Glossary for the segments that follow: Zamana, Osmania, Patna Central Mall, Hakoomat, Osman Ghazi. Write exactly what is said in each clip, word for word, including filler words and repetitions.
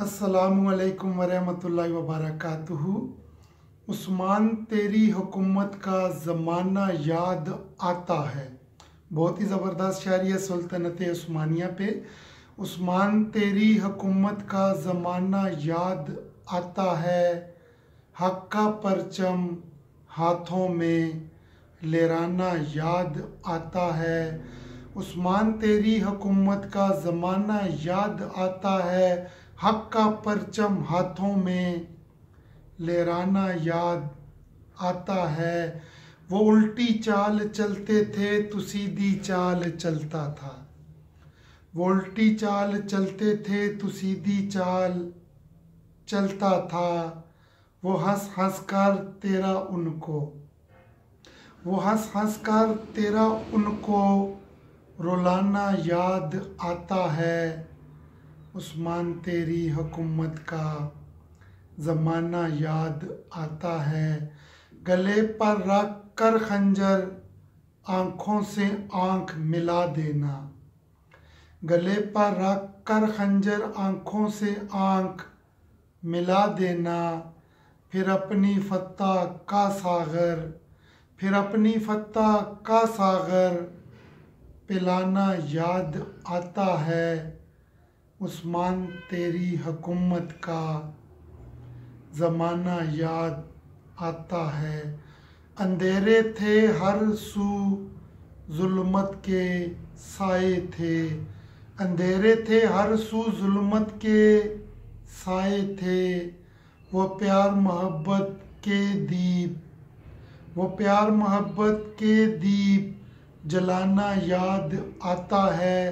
अस्सलामुअलैकुम वरहमतुल्लाहि वबरकातुहू। उस्मान तेरी हुकूमत का ज़माना याद आता है, बहुत ही ज़बरदस्त शायरी है सुल्तनत उस्मानिया पे। उस्मान तेरी हुकूमत का ज़माना याद आता है, हक का परचम हाथों में लहराना याद आता है। उस्मान तेरी हुकूमत का ज़माना याद आता है, हक का परचम हाथों में लहराना याद आता है। वो उल्टी चाल चलते थे तो सीधी चाल चलता था, वो उल्टी चाल चलते थे तो सीधी चाल चलता था। वो हंस हंस कर तेरा उनको, वो हंस हंस कर तेरा उनको रुलाना याद आता है। उस्मान तेरी हुकूमत का ज़माना याद आता है। गले पर रख कर खंजर आँखों से आँख मिला देना, गले पर रख कर खंजर आँखों से आँख मिला देना। फिर अपनी फत्ता का सागर, फिर अपनी फत्ता का सागर पिलाना याद आता है। उस्मान तेरी हुकूमत का ज़माना याद आता है। अंधेरे थे हर सू जुल्मत के साए थे, अंधेरे थे हर सू जुल्मत के साए थे। वो प्यार मोहब्बत के दीप, वो प्यार मोहब्बत के दीप जलाना याद आता है।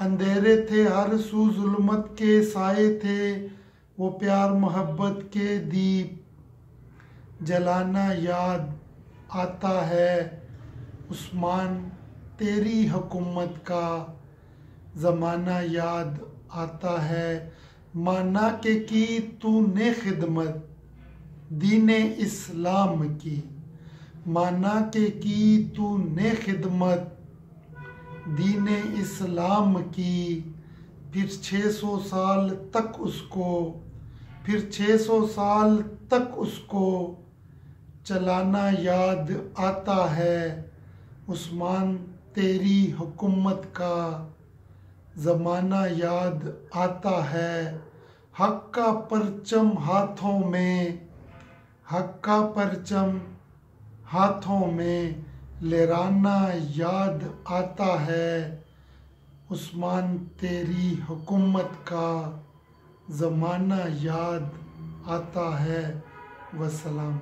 अंधेरे थे हर सू जुल्मत के साए थे, वो प्यार मोहब्बत के दीप जलाना याद आता है। उस्मान तेरी हुकूमत का ज़माना याद आता है। माना के की तूने खिदमत दीने इस्लाम की, माना के की तूने खिदमत दीने इस्लाम की। फिर छः सौ साल तक उसको, फिर छः सौ साल तक उसको चलाना याद आता है। उस्मान तेरी हुकूमत का ज़माना याद आता है। हक का परचम हाथों में, हक का परचम हाथों में लहराना याद आता है। उस्मान तेरी हुकूमत का ज़माना याद आता है। वस्सलाम।